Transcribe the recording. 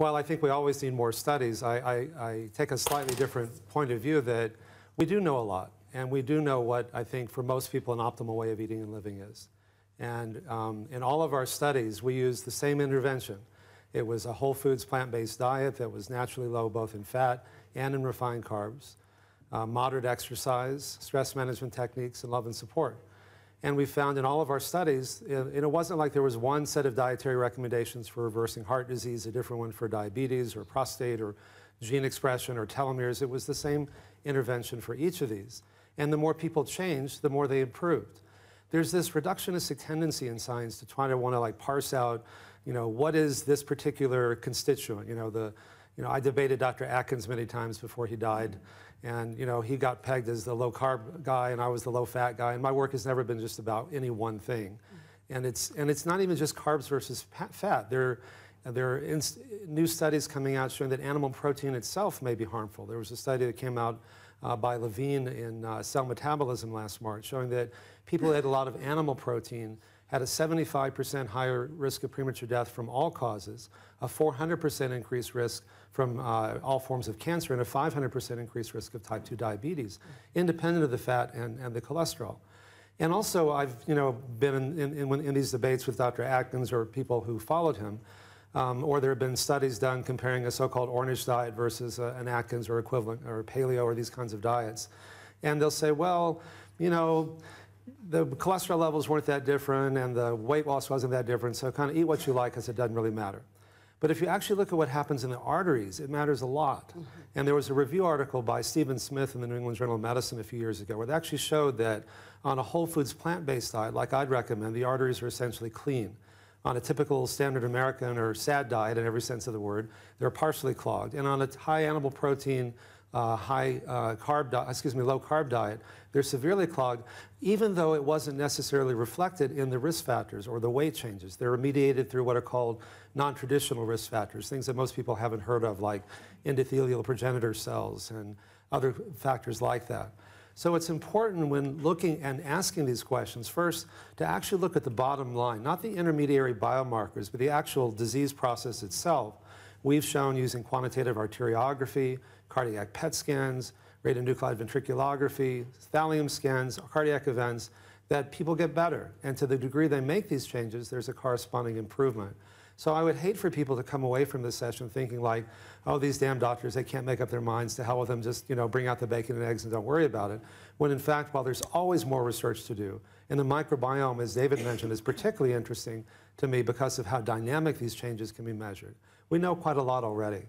Well, I think we always need more studies. I take a slightly different point of view that we do know a lot, and we do know what I think for most people an optimal way of eating and living is. And in all of our studies, we used the same intervention. It was a whole foods, plant-based diet that was naturally low both in fat and in refined carbs, moderate exercise, stress management techniques, and love and support. And we found in all of our studies, it wasn't like there was one set of dietary recommendations for reversing heart disease, a different one for diabetes or prostate or gene expression or telomeres. It was the same intervention for each of these. And the more people changed, the more they improved. There's this reductionistic tendency in science to try to want to like parse out, you know, what is this particular constituent? You know, I debated Dr. Atkins many times before he died. And, you know, he got pegged as the low-carb guy, and I was the low-fat guy. And my work has never been just about any one thing. And it's not even just carbs versus fat. There are new studies coming out showing that animal protein itself may be harmful. There was a study that came out by Levine in Cell Metabolism last March showing that people who ate a lot of animal protein had a 75% higher risk of premature death from all causes, a 400% increased risk from all forms of cancer, and a 500% increased risk of type 2 diabetes, independent of the fat and the cholesterol. And also, I've been in these debates with Dr. Atkins or people who followed him, or there have been studies done comparing a so-called Ornish diet versus an Atkins or equivalent, or paleo, or these kinds of diets. And they'll say, well, the cholesterol levels weren't that different, and the weight loss wasn't that different, so kind of eat what you like because it doesn't really matter. But if you actually look at what happens in the arteries, it matters a lot. Mm-hmm. And there was a review article by Stephen Smith in the New England Journal of Medicine a few years ago where they actually showed that on a whole foods plant-based diet, like I'd recommend, the arteries are essentially clean. On a typical standard American or SAD diet, in every sense of the word, they're partially clogged. And on a high animal protein, low-carb diet, they're severely clogged, even though it wasn't necessarily reflected in the risk factors or the weight changes. They're mediated through what are called non-traditional risk factors, things that most people haven't heard of, like endothelial progenitor cells and other factors like that. So it's important when looking and asking these questions, first, to actually look at the bottom line, not the intermediary biomarkers, but the actual disease process itself. We've shown using quantitative arteriography, cardiac PET scans, radionuclide ventriculography, thallium scans, cardiac events, that people get better. And to the degree they make these changes, there's a corresponding improvement. So I would hate for people to come away from this session thinking like, oh, these damn doctors, they can't make up their minds, to hell with them, just bring out the bacon and eggs and don't worry about it. When in fact, while there's always more research to do, and the microbiome, as David mentioned, is particularly interesting to me because of how dynamic these changes can be measured. We know quite a lot already.